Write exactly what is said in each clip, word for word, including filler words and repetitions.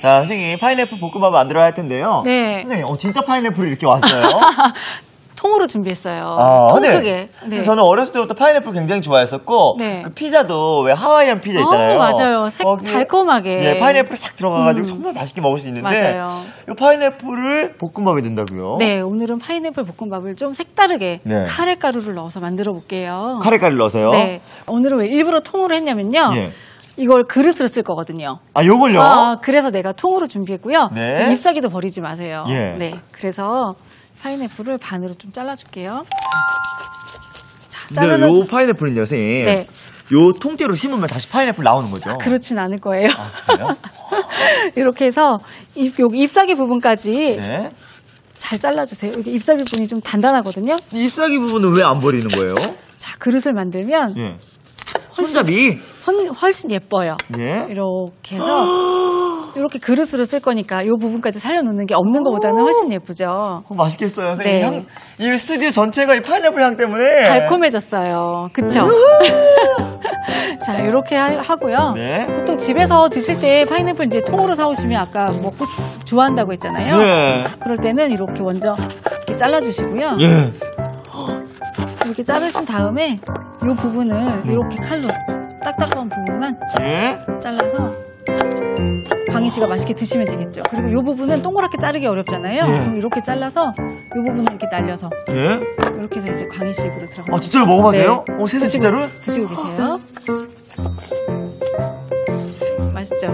자, 선생님 파인애플 볶음밥 만들어야 할 텐데요. 네. 선생님, 어, 진짜 파인애플이 이렇게 왔어요. 통으로 준비했어요. 아, 통 크게. 네. 저는 어렸을 때부터 파인애플 굉장히 좋아했었고, 네. 그 피자도 왜 하와이안 피자 있잖아요. 어, 맞아요. 색, 어, 달콤하게. 네, 파인애플이 싹 들어가가지고 음. 정말 맛있게 먹을 수 있는데, 맞아요. 이 파인애플을 볶음밥에 넣는다고요? 네, 오늘은 파인애플 볶음밥을 좀 색다르게 네. 카레 가루를 넣어서 만들어 볼게요. 카레 가루를 넣어서요? 네. 오늘은 왜 일부러 통으로 했냐면요. 네. 이걸 그릇으로 쓸 거거든요. 아, 요걸요? 아, 그래서 내가 통으로 준비했고요. 네. 잎사귀도 버리지 마세요. 예. 네. 그래서 파인애플을 반으로 좀 잘라줄게요. 자, 잘라는. 요 파인애플은요, 선생님. 네. 요 통째로 심으면 다시 파인애플 나오는 거죠? 아, 그렇진 않을 거예요. 아, 그래요? 이렇게 해서 잎, 요 잎사귀 부분까지. 네. 잘 잘라주세요. 여기 잎사귀 부분이 좀 단단하거든요. 잎사귀 부분은 왜 안 버리는 거예요? 자, 그릇을 만들면. 예. 손잡이. 훨씬, 훨씬 예뻐요. 예? 이렇게 해서 이렇게 그릇으로 쓸 거니까 이 부분까지 살려놓는 게 없는 것보다는 훨씬 예쁘죠. 어, 맛있겠어요. 네. 향, 이 스튜디오 전체가 이 파인애플 향 때문에 달콤해졌어요. 그쵸? 자, 이렇게 하, 하고요. 네. 보통 집에서 드실 때 파인애플 이제 통으로 사오시면 아까 먹고 싶, 좋아한다고 했잖아요. 네. 그럴 때는 이렇게 먼저 이렇게 잘라주시고요. 예. 이렇게 자르신 다음에 이 부분을 이렇게 칼로 딱딱한 부분만 예? 잘라서 광희 씨가 맛있게 드시면 되겠죠. 그리고 이 부분은 동그랗게 자르기 어렵잖아요. 예. 그럼 이렇게 잘라서 이 부분을 이렇게 날려서 예? 이렇게 해서 이제 광희 씨 입으로 들어가요. 아, 진짜로 먹어봐도 네. 돼요? 어, 세세 진짜로? 드시고 계세요. 맛있죠?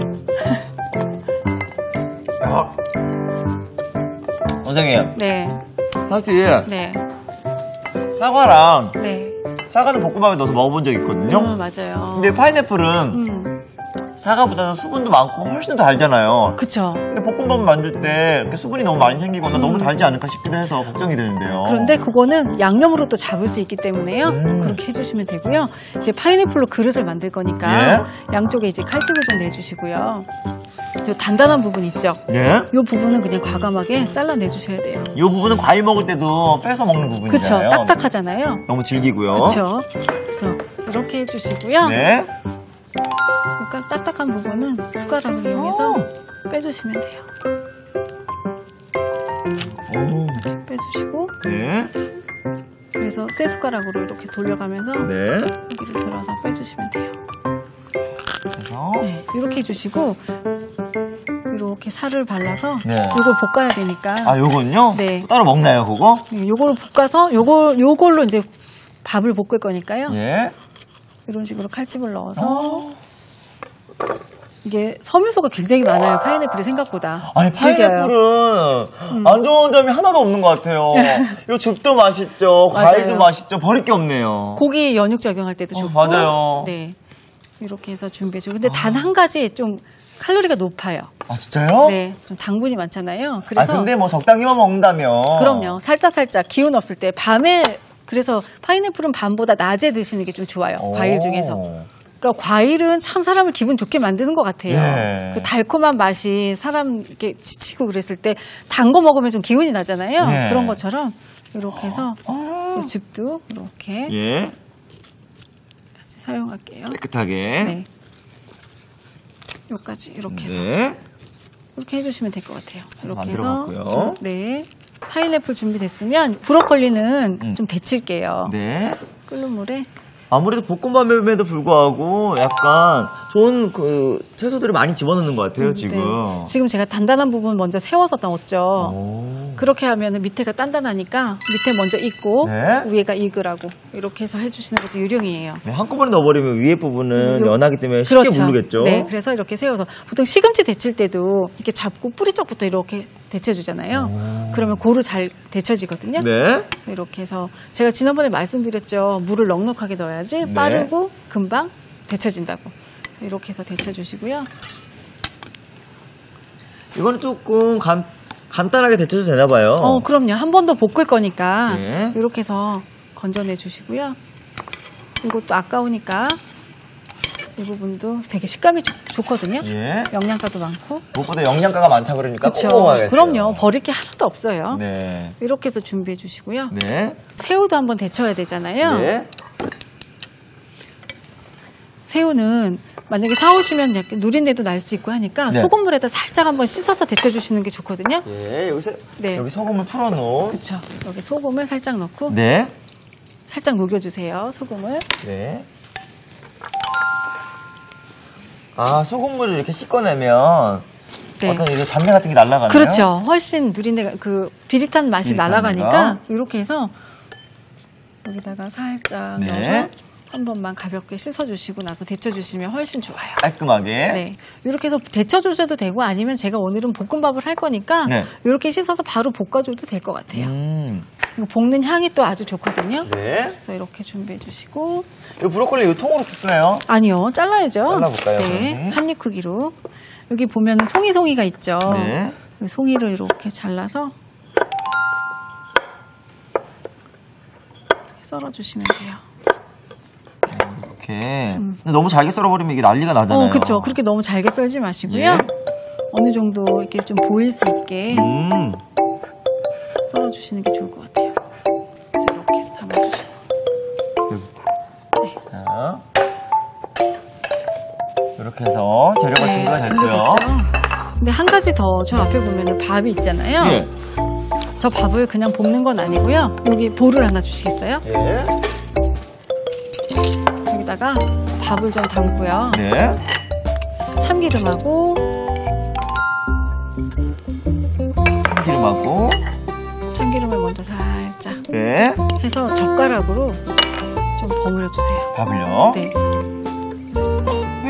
아. 원장님. 네. 사실 네. 사과랑 네. 사과는 볶음밥에 넣어서 먹어본 적이 있거든요. 음, 맞아요. 근데 파인애플은 음. 사과보다는 수분도 많고 훨씬 더 달잖아요. 그쵸. 근데 볶음밥 만들 때 이렇게 수분이 너무 많이 생기거나 음. 너무 달지 않을까 싶기도 해서 걱정이 되는데요. 그런데 그거는 양념으로 또 잡을 수 있기 때문에요. 음. 그렇게 해주시면 되고요. 이제 파인애플로 그릇을 만들 거니까 예? 양쪽에 이제 칼집을 좀 내주시고요. 이 단단한 부분 있죠? 예? 이 부분은 그냥 과감하게 잘라내주셔야 돼요. 이 부분은 과일 먹을 때도 빼서 먹는 부분이잖아요. 그렇죠. 딱딱하잖아요. 너무 질기고요. 그렇죠. 그래서 이렇게 해주시고요. 네. 그러니까 딱딱한 부분은 숟가락을 이용해서 빼주시면 돼요. 오. 빼주시고 네. 그래서 쇠 숟가락으로 이렇게 돌려가면서 네. 여기를 들어서 빼주시면 돼요. 그래서 네, 이렇게 해주시고 이렇게 살을 발라서 네. 이걸 볶아야 되니까. 아, 요건요? 네. 따로 먹나요, 그거? 네, 요걸 볶아서 요걸 요걸로 이제 밥을 볶을 거니까요. 예. 이런 식으로 칼집을 넣어서 이게 섬유소가 굉장히 많아요. 파인애플이 생각보다. 아니, 파인애플은 음. 안 좋은 점이 하나도 없는 것 같아요. 요 죽도 맛있죠, 과일도 맛있죠, 버릴 게 없네요. 고기 연육 작용할 때도 어, 좋고. 맞아요. 네, 이렇게 해서 준비해주고. 근데 아. 단 한 가지 좀 칼로리가 높아요. 아, 진짜요? 네, 좀 당분이 많잖아요. 그래서 아, 근데 뭐 적당히만 먹는다면. 그럼요. 살짝 살짝 기운 없을 때 밤에. 그래서 파인애플은 밤보다 낮에 드시는 게 좀 좋아요. 과일 중에서. 그러니까 과일은 참 사람을 기분 좋게 만드는 것 같아요. 예. 그 달콤한 맛이 사람 이렇게 지치고 그랬을 때 단 거 먹으면 좀 기운이 나잖아요. 예. 그런 것처럼 이렇게 해서 어. 즙도 이렇게 예. 같이 사용할게요. 깨끗하게. 네. 여기까지 이렇게 해서 네. 이렇게 해주시면 될 것 같아요. 이렇게 해서. 해서 네. 파인애플 준비됐으면 브로콜리는 음. 좀 데칠게요. 네. 끓는 물에. 아무래도 볶음밥임에도 불구하고 약간 좋은 그 채소들을 많이 집어넣는 것 같아요, 음, 지금. 네. 지금 제가 단단한 부분 먼저 세워서 넣었죠. 오. 그렇게 하면 밑에가 단단하니까 밑에 먼저 익고 네. 위에가 익으라고 이렇게 해서 해주시는 것도 유령이에요. 네, 한꺼번에 넣어버리면 위에 부분은 음, 연하기 때문에 쉽게 그렇죠. 물르겠죠. 네, 그래서 이렇게 세워서 보통 시금치 데칠 때도 이렇게 잡고 뿌리 쪽부터 이렇게 데쳐주잖아요. 오. 그러면 고루 잘 데쳐지거든요. 네. 이렇게 해서 제가 지난번에 말씀드렸죠. 물을 넉넉하게 넣어야지 네. 빠르고 금방 데쳐진다고. 이렇게 해서 데쳐주시고요. 이거는 조금 간, 간단하게 데쳐도 되나 봐요. 어, 그럼요. 한 번 더 볶을 거니까 네. 이렇게 해서 건져내 주시고요. 이것도 아까우니까 이 부분도 되게 식감이 좋, 좋거든요. 예. 영양가도 많고. 무엇보다 영양가가 많다 그러니까 꼭 먹어야겠어요. 그럼요. 버릴 게 하나도 없어요. 네. 이렇게 해서 준비해 주시고요. 네. 새우도 한번 데쳐야 되잖아요. 네. 새우는 만약에 사오시면 약간 누린내도 날 수 있고 하니까 네. 소금물에다 살짝 한번 씻어서 데쳐주시는 게 좋거든요. 예, 여기서 네. 여기 소금을 풀어놓은. 그렇죠. 여기 소금을 살짝 넣고 네. 살짝 녹여주세요. 소금을. 네. 아, 소금물을 이렇게 씻어내면 네. 어떤 이제 잡내 같은 게 날아가네요. 그렇죠. 훨씬 누린내가 그 비릿한 맛이 비릿한 날아가니까 이렇게 해서 여기다가 살짝 네. 넣어서 한 번만 가볍게 씻어주시고 나서 데쳐주시면 훨씬 좋아요. 깔끔하게. 네. 이렇게 해서 데쳐주셔도 되고 아니면 제가 오늘은 볶음밥을 할 거니까 네. 이렇게 씻어서 바로 볶아줘도 될 것 같아요. 음. 이거 볶는 향이 또 아주 좋거든요. 네. 그래서 이렇게 준비해 주시고. 이 브로콜리 이 통으로 쓰나요? 아니요. 잘라야죠. 잘라볼까요? 네. 한입 크기로. 여기 보면 송이송이가 있죠. 네. 송이를 이렇게 잘라서 썰어주시면 돼요. 이렇게. 음. 너무 잘게 썰어버리면 이게 난리가 나잖아요. 어, 그렇죠. 그렇게 너무 잘게 썰지 마시고요. 예. 어느 정도 이렇게 좀 보일 수 있게 음. 썰어주시는 게 좋을 것 같아요. 그래서 이렇게 담아주세요. 네. 자, 이렇게 해서 재료가 준비가 네, 됐고요. 근데 한 가지 더, 저 앞에 보면 밥이 있잖아요. 예. 저 밥을 그냥 볶는 건 아니고요. 여기 볼을 하나 주시겠어요? 예. 여기다가 밥을 좀 담고요. 네. 참기름하고 참기름하고 참기름을 먼저 살짝 네. 해서 젓가락으로 좀 버무려 주세요. 밥을요? 네.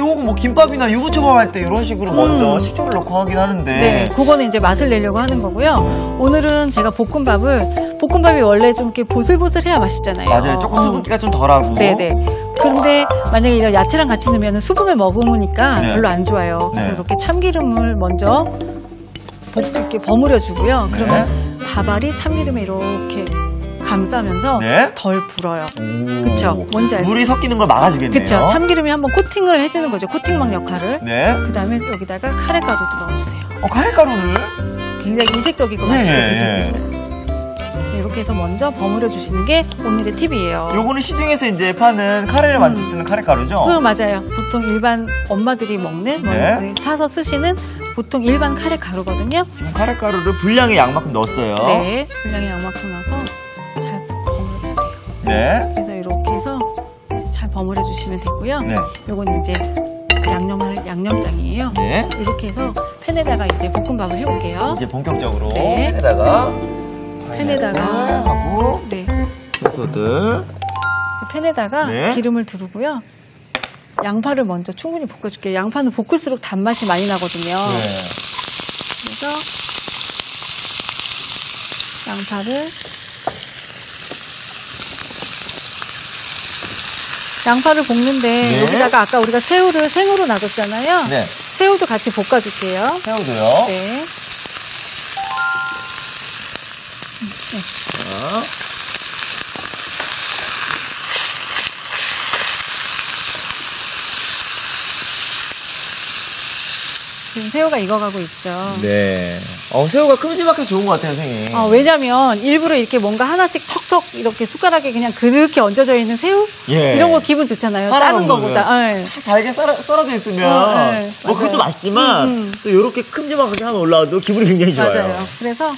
요건 뭐 김밥이나 유부초밥 할 때 이런 식으로 음. 먼저 식초를 넣고 하긴 하는데 네, 그거는 이제 맛을 내려고 하는 거고요. 오늘은 제가 볶음밥을 볶음밥이 원래 좀 이렇게 보슬보슬해야 맛있잖아요. 맞아요. 조금 수분기가 음. 좀 덜하고. 네네. 그런데 만약에 이런 야채랑 같이 넣으면 수분을 머금으니까 네. 별로 안 좋아요. 그래서 네. 이렇게 참기름을 먼저 이렇게 버무려 주고요. 그러면 네. 밥알이 참기름에 이렇게 감싸면서 네? 덜 불어요. 그렇죠. 뭔지 알죠? 물이 섞이는 걸 막아주겠네요. 그렇죠. 참기름이 한번 코팅을 해주는 거죠. 코팅막 역할을. 네. 그다음에 여기다가 카레가루도 넣어주세요. 어, 카레가루를? 굉장히 인색적이고 맛있게 네. 드실 수 있어요. 이렇게 해서 먼저 버무려 주시는 게 오늘의 팁이에요. 요거는 시중에서 이제 파는 카레를 만들 수 있는 카레가루죠? 그 맞아요. 보통 일반 엄마들이 먹는, 네. 사서 쓰시는 보통 일반 카레가루거든요. 지금 카레가루를 분량의 양만큼 넣었어요. 네, 분량의 양만큼 넣어서. 네. 그래서 이렇게 해서 잘 버무려 주시면 되고요. 네. 요건 이제 양념을 양념장이에요. 네. 이렇게 해서 팬에다가 이제 볶음밥을 해볼게요. 이제 본격적으로 네. 팬에다가 팬에다가 하고 네. 채소들 팬에다가 네. 기름을 두르고요. 양파를 먼저 충분히 볶아줄게요. 양파는 볶을수록 단맛이 많이 나거든요. 네. 그래서 양파를 양파를 볶는데 네. 여기다가 아까 우리가 새우를 생으로 놔뒀잖아요. 네. 새우도 같이 볶아줄게요. 새우도요? 네. 네. 자. 지금 새우가 익어가고 있죠. 네. 어, 새우가 큼지막해서 좋은 것 같아요, 선생님. 어, 왜냐면 일부러 이렇게 뭔가 하나씩 턱턱 이렇게 숟가락에 그냥 그렇게 얹어져 있는 새우? 예. 이런 거 기분 좋잖아요. 짜는 거보다. 네. 잘게 썰어, 썰어져 있으면. 어, 네. 뭐 그것도 맛있지만 음, 음. 또 이렇게 큼지막하게 하나 올라와도 기분이 굉장히 좋아요. 맞아요. 그래서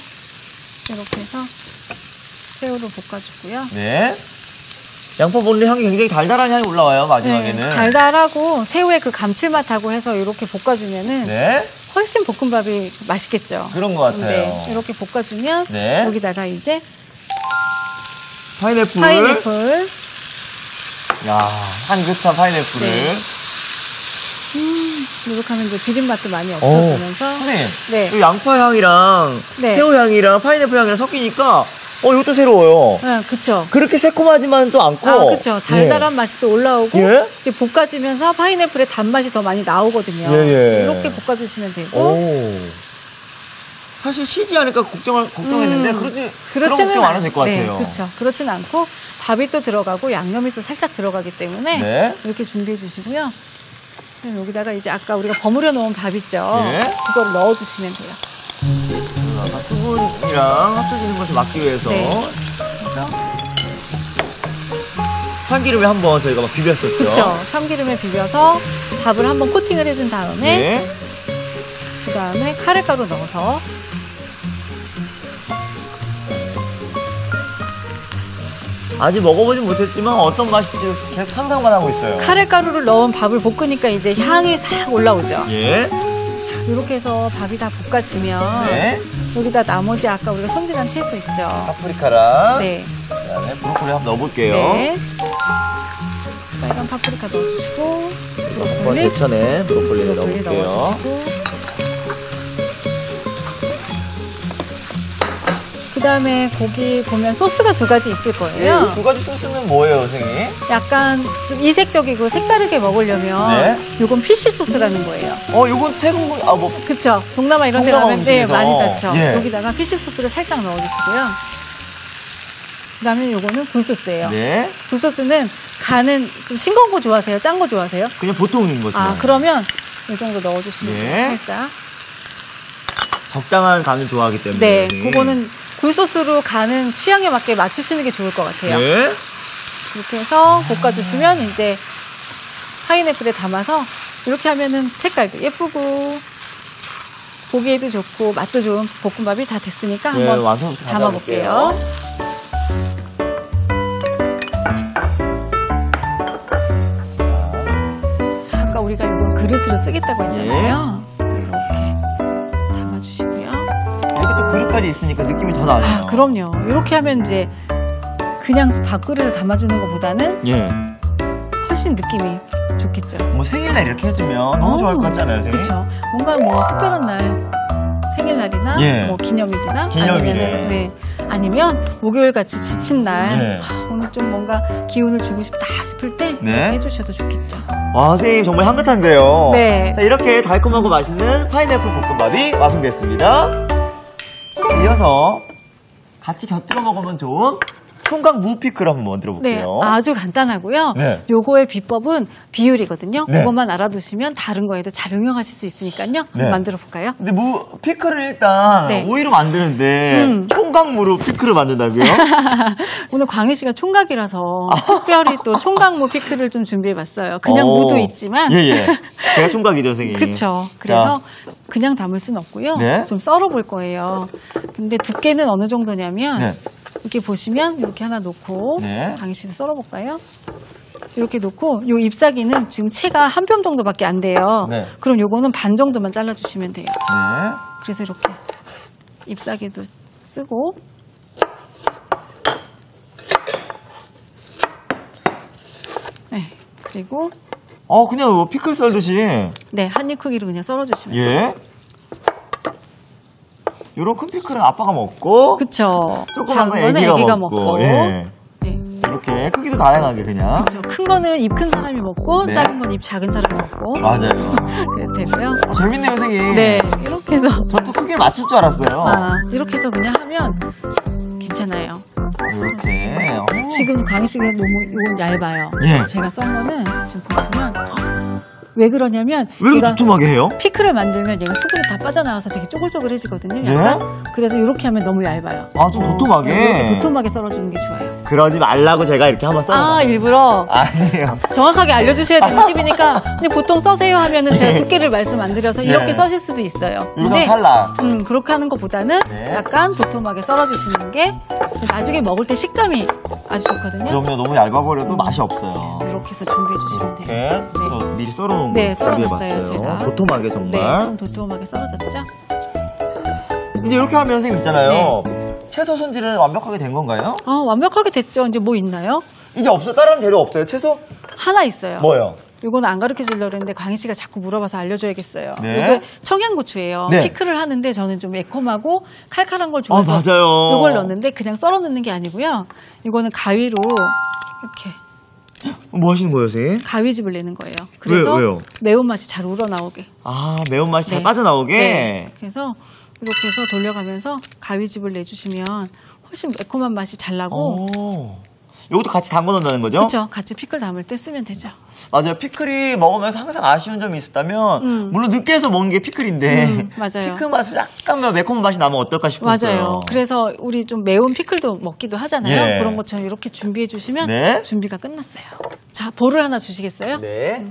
이렇게 해서 새우를 볶아주고요. 네. 양파 본래 향이 굉장히 달달한 향이 올라와요, 마지막에는. 네, 달달하고 새우의 그 감칠맛하고 해서 이렇게 볶아주면은 네. 훨씬 볶음밥이 맛있겠죠. 그런 것 같아요. 네, 이렇게 볶아주면 네. 여기다가 이제 파인애플. 파인애플. 야, 한 그릇 파인애플을. 네. 음, 이렇게 하면 이제 비린맛도 많이 없어지면서. 선생님, 네. 이 양파 향이랑 네. 새우 향이랑 파인애플 향이랑 섞이니까 어, 이것도 새로워요. 네, 그렇죠. 그렇게 새콤하지만 또 않고. 아, 그렇죠. 달달한 예. 맛이 또 올라오고 예? 이제 볶아지면서 파인애플의 단맛이 더 많이 나오거든요. 예, 예. 이렇게 볶아주시면 되고. 오. 사실 쉬지 않을까 걱정을, 걱정했는데 음, 그렇지, 그런 걱정 안 해도 될 것 네, 같아요. 그렇죠. 그렇진 않고 밥이 또 들어가고 양념이 또 살짝 들어가기 때문에 네. 이렇게 준비해 주시고요. 그럼 여기다가 이제 아까 우리가 버무려 놓은 밥 있죠. 예? 그걸 넣어주시면 돼요. 아까 수분이랑 합쳐지는 것을 막기 위해서 네. 참기름에 한번 저희가 막 비볐었죠. 그렇죠. 참기름에 비벼서 밥을 한번 코팅을 해준 다음에 네. 그 다음에 카레가루 넣어서 아직 먹어보진 못했지만 어떤 맛일지 계속 상상만 하고 있어요. 카레가루를 넣은 밥을 볶으니까 이제 향이 싹 올라오죠. 예. 이렇게 해서 밥이 다 볶아지면 네. 여기다 나머지 아까 우리가 손질한 채소 있죠. 파프리카랑 네. 그다음에 브로콜리 한번 넣어볼게요. 네. 빨간 파프리카 넣어주시고 한번 대천에 브로콜리를 넣어볼게요. 넣어주시고. 그 다음에 고기 보면 소스가 두 가지 있을 거예요. 네, 두 가지 소스는 뭐예요, 선생님? 약간 좀 이색적이고 색다르게 먹으려면 네. 요건 피쉬 소스라는 거예요. 어, 요건 태국, 아, 뭐. 그쵸. 동남아 이런 데 가면 네, 많이 넣죠. 예. 여기다가 피쉬 소스를 살짝 넣어주시고요. 그 다음에 요거는 굴소스예요. 네. 굴소스는 간은 좀 싱거운 거 좋아하세요? 짠 거 좋아하세요? 그냥 보통인 거죠. 아, 그러면 이 정도 넣어주시면 돼요. 네. 살짝. 적당한 간을 좋아하기 때문에. 네, 네. 그거는 굴소스로 간은 취향에 맞게 맞추시는 게 좋을 것 같아요. 네. 이렇게 해서 볶아주시면 이제 파인애플에 담아서 이렇게 하면은 색깔도 예쁘고 보기에도 좋고 맛도 좋은 볶음밥이 다 됐으니까 네, 한번 담아볼게요. 자, 아까 우리가 이걸 그릇으로 쓰겠다고 했잖아요. 네. 이렇게 담아주시고요. 그릇까지 있으니까 느낌이 더 나네요. 아, 그럼요. 이렇게 하면 이제 그냥 밥그릇을 담아주는 것보다는 예. 훨씬 느낌이 좋겠죠. 뭐 생일날 이렇게 해주면 너무 좋을 것 같잖아요, 선생님. 그렇죠. 뭔가 뭐 특별한 날, 생일날이나 예. 뭐 기념일이나 기념일에. 아니면은, 네. 아니면 목요일같이 지친 날 예. 하, 오늘 좀 뭔가 기운을 주고 싶다 싶을 때 네. 해주셔도 좋겠죠. 와, 선생님 정말 향긋한데요. 네. 자, 이렇게 달콤하고 맛있는 파인애플 볶음밥이 완성됐습니다. 이어서 같이 곁들여 먹으면 좋은 총각무피클 한번 만들어 볼게요. 네, 아주 간단하고요. 네. 요거의 비법은 비율이거든요. 네. 그것만 알아두시면 다른 거에도 잘 응용하실 수 있으니까요. 네. 만들어 볼까요? 근데 무 피클을 일단 네. 오이로 만드는데 음. 총각무로 피클을 만든다고요? 오늘 광희 씨가 총각이라서 특별히 또 총각무 피클을 좀 준비해봤어요. 그냥 오. 무도 있지만 예예. 예. 제가 총각이죠, 선생님. 그렇죠. 그래서 자. 그냥 담을 순 없고요. 네. 좀 썰어볼 거예요. 근데 두께는 어느 정도냐면 네. 이렇게 보시면 이렇게 하나 놓고 네. 강희 씨도 썰어볼까요? 이렇게 놓고 이 잎사귀는 지금 채가 한 뼘 정도밖에 안 돼요. 네. 그럼 요거는 반 정도만 잘라주시면 돼요. 네. 그래서 이렇게 잎사귀도 쓰고 네. 그리고 어 그냥 뭐 피클 썰듯이 네, 한 입 크기로 그냥 썰어주시면 예. 돼요. 요런 큰 피클은 아빠가 먹고 그쵸. 조그만 건 애기가, 애기가 먹고, 먹고. 예. 네. 이렇게 크기도 다양하게 그냥 그쵸. 큰 거는 입 큰 사람이 먹고 네. 작은 건 입 작은 사람이 먹고 맞아요. 됐고요. 아, 재밌네요, 선생님. 네, 이렇게 해서 저도 크기를 맞출 줄 알았어요. 아, 이렇게 해서 그냥 하면 괜찮아요. 이렇게 오. 지금 강희 씨가 너무 이건 얇아요. 예. 제가 썬 거는 지금 보시면 왜 그러냐면 왜 이렇게 두툼하게 해요? 피클을 만들면 얘가 수분이 다 빠져나와서 되게 쪼글쪼글해지거든요. 약간. 네? 그래서 이렇게 하면 너무 얇아요. 아, 좀 도톰하게? 어, 도톰하게 썰어주는 게 좋아요. 그러지 말라고 제가 이렇게 한번 썰어봐요. 아, 일부러? 아니에요. 정확하게 알려주셔야 되는 팁이니까 근데 보통 써세요 하면은 제가 두께를 말씀 안 드려서 이렇게 네. 써실 수도 있어요. 근데 탈락. 음, 그렇게 하는 것보다는 네. 약간 도톰하게 썰어주시는 게 나중에 먹을 때 식감이 아주 좋거든요. 그럼요. 너무 얇아버려도 음. 맛이 없어요. 네, 이렇게 해서 준비해주시면 돼요. 이렇게 네. 미리 썰어놓은 네, 썰어봤어요. 제가. 도톰하게 정말. 네, 좀 도톰하게 썰어졌죠? 이제 이렇게 하면 선생님 있잖아요. 네. 채소 손질은 완벽하게 된 건가요? 아, 완벽하게 됐죠. 이제 뭐 있나요? 이제 없어요. 다른 재료 없어요. 채소? 하나 있어요. 뭐요? 이건 안 가르쳐 주려고 했는데 강희 씨가 자꾸 물어봐서 알려줘야겠어요. 네. 이게 청양고추예요. 네. 피클을 하는데 저는 좀 매콤하고 칼칼한 걸 좋아해서 아, 맞아요. 이걸 넣는데 그냥 썰어 넣는 게 아니고요. 이거는 가위로 이렇게. 뭐 하시는 거예요, 선생님? 가위집을 내는 거예요. 그래서 왜요? 왜요? 매운맛이 잘 우러나오게. 아, 매운맛이 네. 잘 빠져나오게? 네. 그래서 이렇게 해서 돌려가면서 가위집을 내주시면 훨씬 매콤한 맛이 잘 나고. 오. 이것도 같이 담궈 넣는다는 거죠? 그렇죠. 같이 피클 담을 때 쓰면 되죠. 맞아요. 피클이 먹으면서 항상 아쉬운 점이 있었다면 음. 물론 늦게 해서 먹는 게 피클인데 음, 맞아요. 피클 맛이 약간만 매콤한 맛이 나면 어떨까 싶었어요. 맞아요. 그래서 우리 좀 매운 피클도 먹기도 하잖아요. 예. 그런 것처럼 이렇게 준비해 주시면 네. 준비가 끝났어요. 자, 볼을 하나 주시겠어요? 네.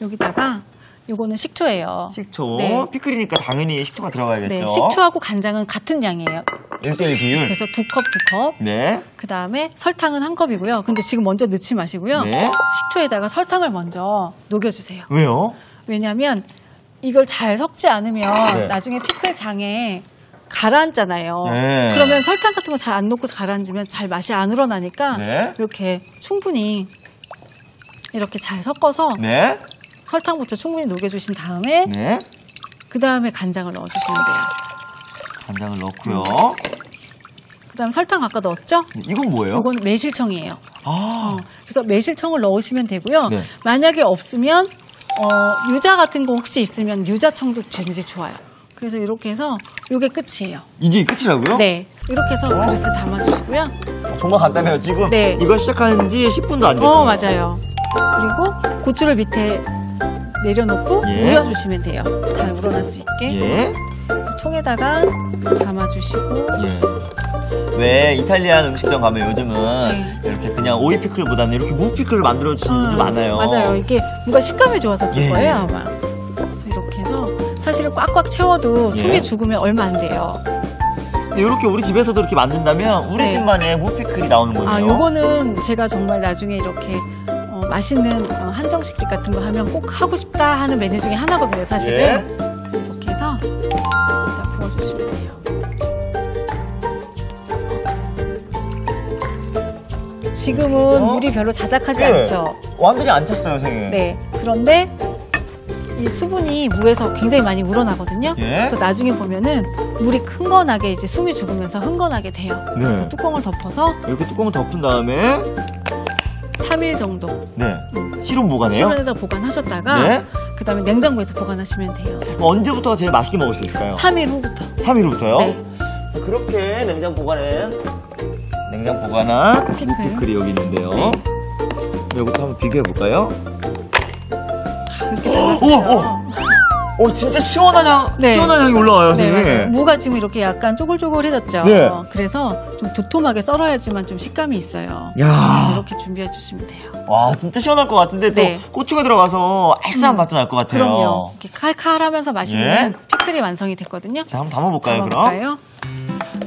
여기다가 요거는 식초예요. 식초. 네. 피클이니까 당연히 식초가 들어가야겠죠. 네, 식초하고 간장은 같은 양이에요. 일 대일 비율. 그래서 두 컵, 두 컵. 네. 그다음에 설탕은 한 컵이고요. 근데 지금 먼저 넣지 마시고요. 네. 식초에다가 설탕을 먼저 녹여주세요. 왜요? 왜냐하면 이걸 잘 섞지 않으면 네. 나중에 피클 장에 가라앉잖아요. 네. 그러면 설탕 같은 거 잘 안 녹고 가라앉으면 잘 맛이 안 우러나니까 네. 이렇게 충분히 이렇게 잘 섞어서 네. 설탕부터 충분히 녹여주신 다음에 네. 그 다음에 간장을 넣어주시면 돼요. 간장을 넣고요. 그 다음에 설탕 아까 넣었죠? 이건 뭐예요? 이건 매실청이에요. 아. 어, 그래서 매실청을 넣으시면 되고요. 네. 만약에 없으면 어, 유자 같은 거 혹시 있으면 유자청도 굉장히 좋아요. 그래서 이렇게 해서 이게 끝이에요. 이게 끝이라고요? 네. 이렇게 해서 그릇에 담아주시고요. 정말 간단해요. 지금 네. 이거 시작한 지 십 분도 안 됐어요. 어, 맞아요. 그리고 고추를 밑에 내려놓고 예. 우려주시면 돼요. 잘 우러날 수 있게. 예. 통에다가 담아주시고. 예. 왜 이탈리안 음식점 가면 요즘은 네. 이렇게 그냥 오이 피클보다는 이렇게 무 피클을 만들어 주시는 음, 분들 많아요. 맞아요. 이게 뭔가 식감이 좋아서 그런 예. 거예요 아마. 그래서 이렇게 해서 사실은 꽉꽉 채워도 숨이 예. 죽으면 얼마 안 돼요. 이렇게 우리 집에서도 이렇게 만든다면 우리 네. 집만의 무 피클이 나오는 거예요. 아, 요거는 제가 정말 나중에 이렇게. 맛있는 한정식집 같은 거 하면 꼭 하고 싶다 하는 메뉴 중에 하나거든요, 사실은. 예. 그래서 이렇게 해서 여기다 부어주시면 돼요. 지금은 어? 물이 별로 자작하지 예. 않죠? 완전히 안 찼어요, 생에. 네. 그런데 이 수분이 무에서 굉장히 많이 우러나거든요. 예. 그래서 나중에 보면은 물이 흥건하게 이제 숨이 죽으면서 흥건하게 돼요. 네. 그래서 뚜껑을 덮어서 이렇게 뚜껑을 덮은 다음에 삼 일 정도. 네. 음. 실온 보관해요? 실온에다 보관하셨다가 네? 그 다음에 냉장고에서 보관하시면 돼요. 언제부터가 제일 맛있게 먹을 수 있을까요? 삼 일 후부터. 삼 일 후부터요? 네. 자, 그렇게 냉장 보관해. 냉장 보관한 무피클이 여기 있는데요. 네. 이것도 한번 비교해볼까요? 이렇게 담아주세요. 오, 진짜 시원한 향, 네. 시원한 향이 올라와요, 선생님. 네, 무가 지금 이렇게 약간 쪼글쪼글해졌죠. 네. 그래서 좀 도톰하게 썰어야지만 좀 식감이 있어요. 야. 이렇게 준비해 주시면 돼요. 와, 진짜 시원할 것 같은데 네. 또 고추가 들어가서 알싸한 음. 맛도 날 것 같아요. 그럼요. 이렇게 칼칼하면서 맛있는 예. 피클이 완성이 됐거든요. 자, 한번 담아볼까요, 담아볼까요? 그럼?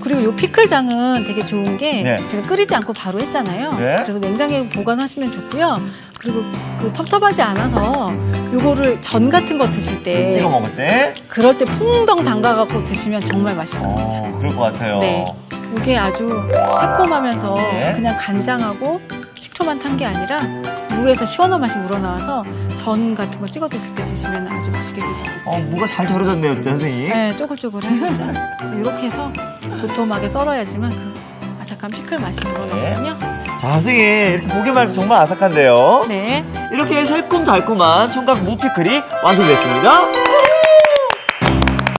그리고 이 피클장은 되게 좋은 게 네. 제가 끓이지 않고 바로 했잖아요. 네. 그래서 냉장에 보관하시면 좋고요. 그리고 그 텁텁하지 않아서 요거를 전 같은 거 드실 때 찍어 먹을 때? 그럴 때 풍덩 담가갖고 드시면 정말 맛있습니다. 어, 그럴 것 같아요. 네, 이게 아주 새콤하면서 네. 그냥 간장하고 식초만 탄 게 아니라 무에서 시원한 맛이 우러나와서 전 같은 거 찍어 드실 때 드시면 아주 맛있게 드실 수 있어요. 어, 무가 잘 절여졌네요, 선생님. 네, 쪼글쪼글해졌죠. 그래서 이렇게 해서 도톰하게 썰어야지만 그 아삭한 피클 맛이 우러나거든요. 네. 자, 선생님, 이렇게 보기만 해도 정말 아삭한데요. 네. 이렇게 새콤달콤한 총각 무피클이 완성됐습니다.